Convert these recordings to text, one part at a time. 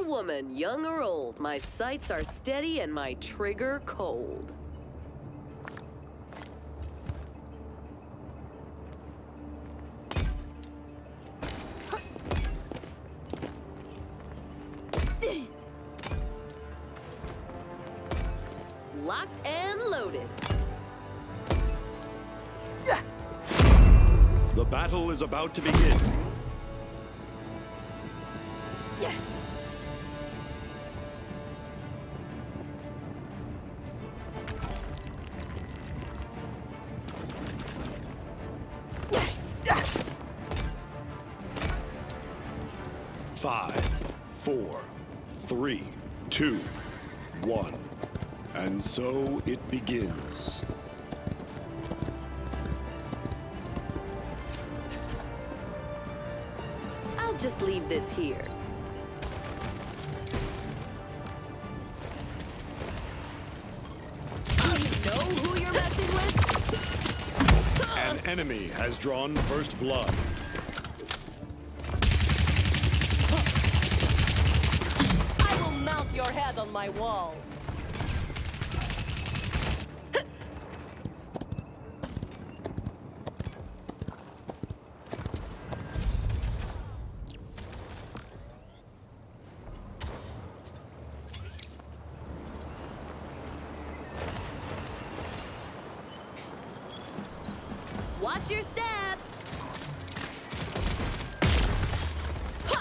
or woman, young or old, my sights are steady and my trigger cold. Locked and loaded. Yeah. The battle is about to begin. Yeah. Yeah. Yeah. 5, 4, 3, 2, 1. And so it begins. I'll just leave this here. Do you know who you're messing with? An enemy has drawn first blood. I will mount your head on my wall. Watch your step. Ha!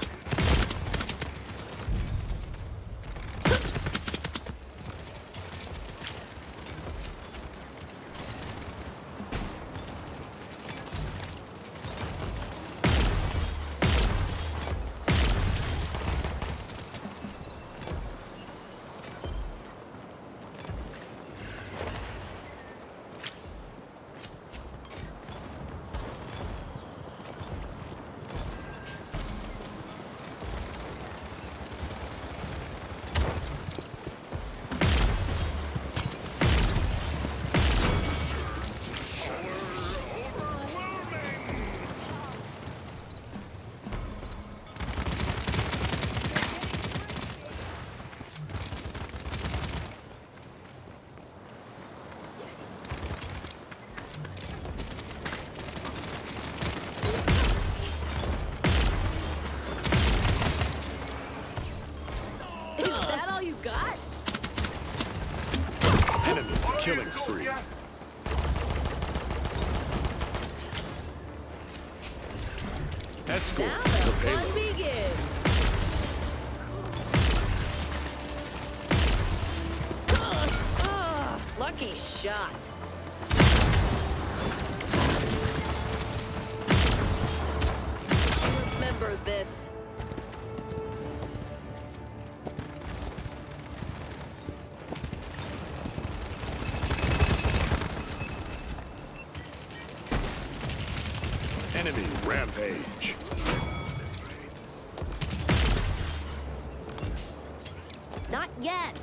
Killing spree. Escort. Now the fun begins. Lucky shot. Remember this. Enemy rampage. Not yet.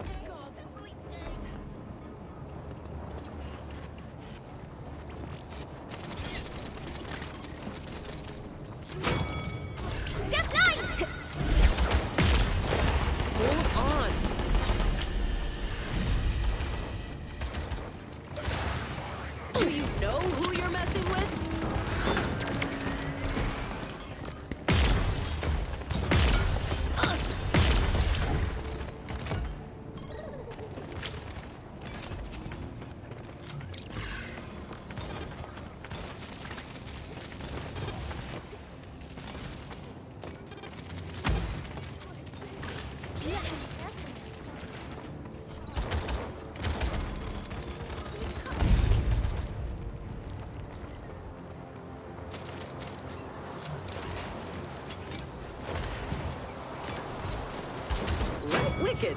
God, that really stinks. Step nine. Hold on. Wicked,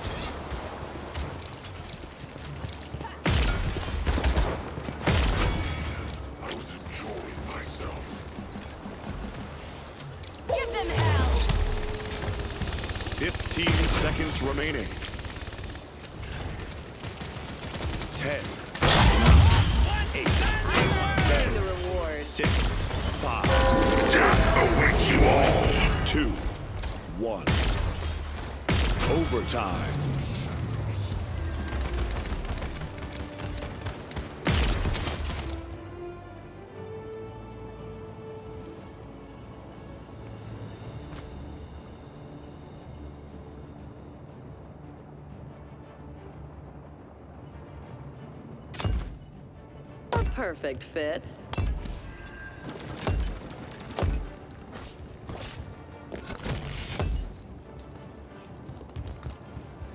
seconds remaining. 10. 8. 7. 6. 5. Death awaits you all. 2. 1. Overtime. Perfect fit.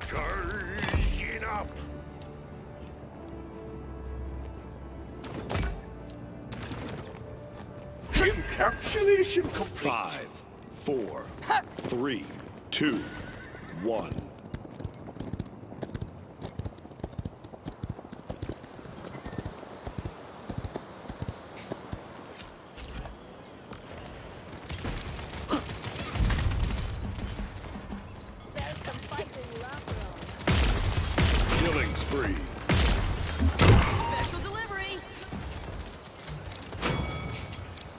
Charging up. Encapsulation complete. 5, 4, 3, 2, 1. Spree. Special delivery. Step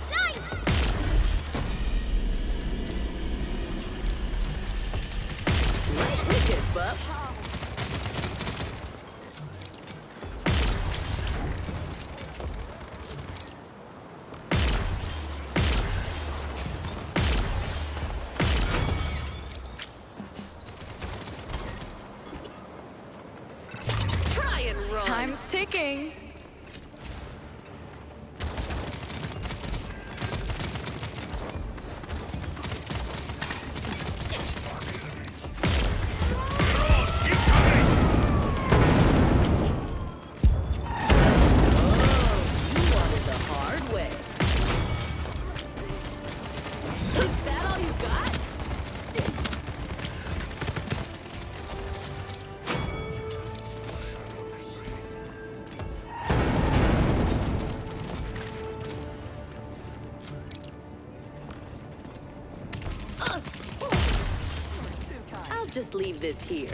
9. Nice wicket, Buff. Time's ticking. Just leave this here.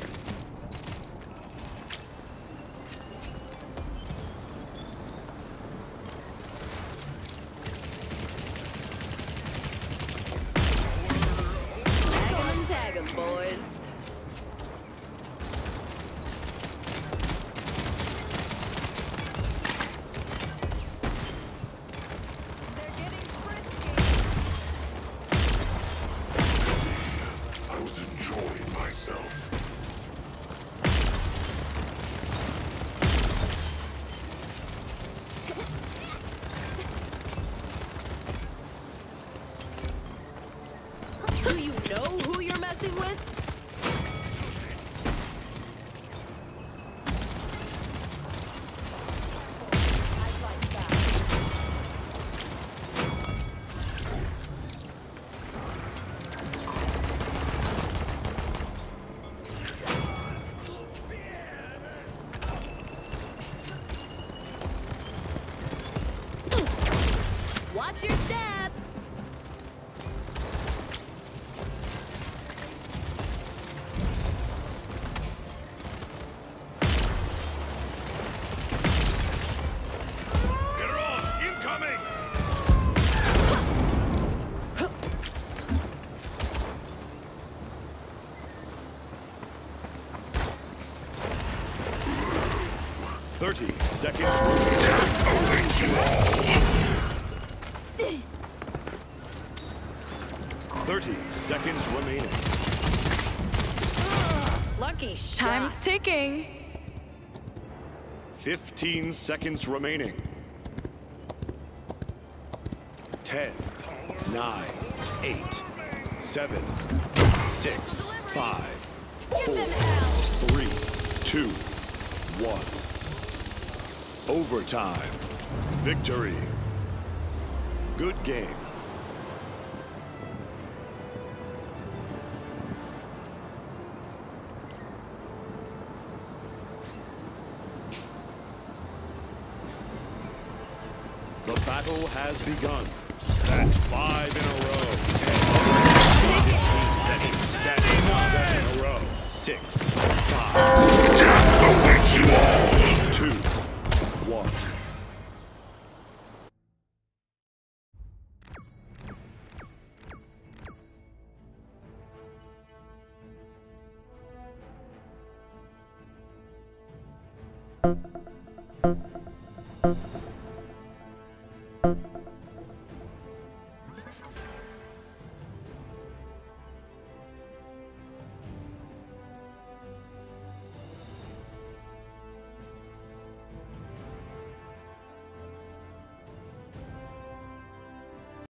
Tag 'em, boys. Watch your step. Seconds remaining. Lucky shot. Time's ticking. 15 seconds remaining. 10, 9, 8, 7, 6, 5, 4, 3, 2, 1. Overtime. Victory. Good game. The battle has begun. That's 5 in a row. 15 seconds. That's 7 in a row. 6, 5. Death awaits you all. 2, 1.